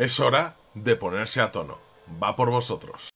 Es hora de ponerse a tono. Va por vosotros.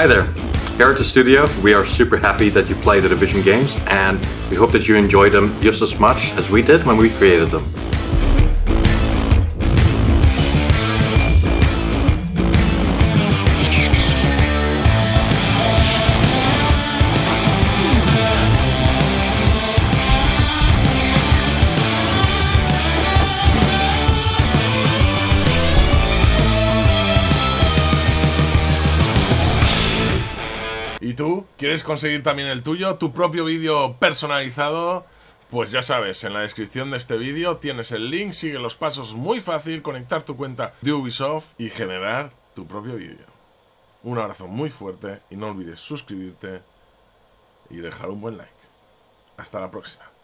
Hi there, here at the studio we are super happy that you play the Division games and we hope that you enjoy them just as much as we did when we created them. ¿Y tú? ¿Quieres conseguir también el tuyo? ¿Tu propio vídeo personalizado? Pues ya sabes, en la descripción de este vídeo tienes el link, sigue los pasos muy fácil, conectar tu cuenta de Ubisoft y generar tu propio vídeo. Un abrazo muy fuerte y no olvides suscribirte y dejar un buen like. Hasta la próxima.